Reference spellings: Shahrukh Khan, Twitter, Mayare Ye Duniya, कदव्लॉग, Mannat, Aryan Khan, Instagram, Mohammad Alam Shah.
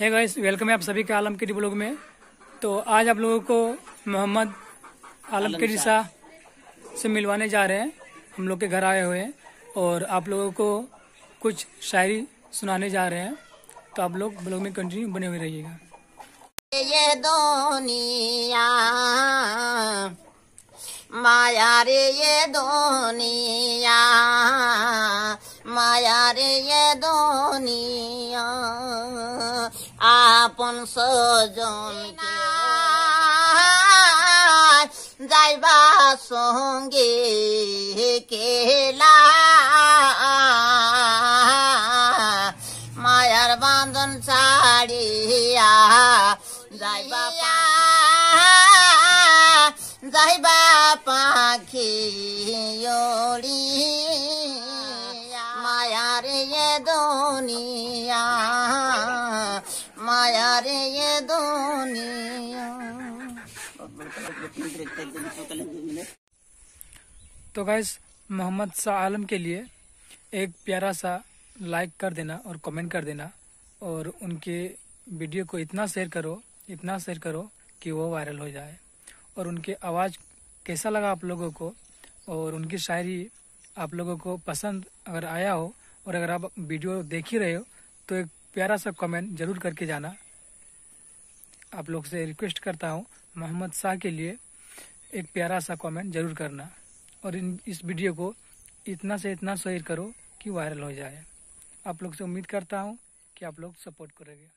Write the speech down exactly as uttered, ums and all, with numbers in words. है guys, welcome है आप सभी का आलम कदव्लॉग में। तो आज आप लोगों को मोहम्मद आलम शाह से मिलवाने जा रहे हैं, हम लोग के घर आए हुए हैं और आप लोगों को कुछ शायरी सुनाने जा रहे हैं। तो आप लोग ब्लॉग में कंटिन्यू बने हुए रहिएगा। ये दुनिया माया रे ये दुनिया, माया रे ये दुनिया, आपन सजन के जाइबा संगे केला, मायार बांधन साड़िया जाइबा जाइबा पाखियोड़ी, माया रे ये दुनिया, माया रे ये दुनिया। तो गाइस, मोहम्मद शाह आलम के लिए एक प्यारा सा लाइक कर देना और कमेंट कर देना और उनके वीडियो को इतना शेयर करो, इतना शेयर करो कि वो वायरल हो जाए। और उनके आवाज़ कैसा लगा आप लोगों को और उनकी शायरी आप लोगों को पसंद अगर आया हो और अगर आप वीडियो देख ही रहे हो तो एक प्यारा सा कमेंट जरूर करके जाना। आप लोग से रिक्वेस्ट करता हूँ, मोहम्मद शाह के लिए एक प्यारा सा कमेंट जरूर करना और इन इस वीडियो को इतना से इतना शेयर करो कि वायरल हो जाए। आप लोग से उम्मीद करता हूँ कि आप लोग सपोर्ट करेंगे।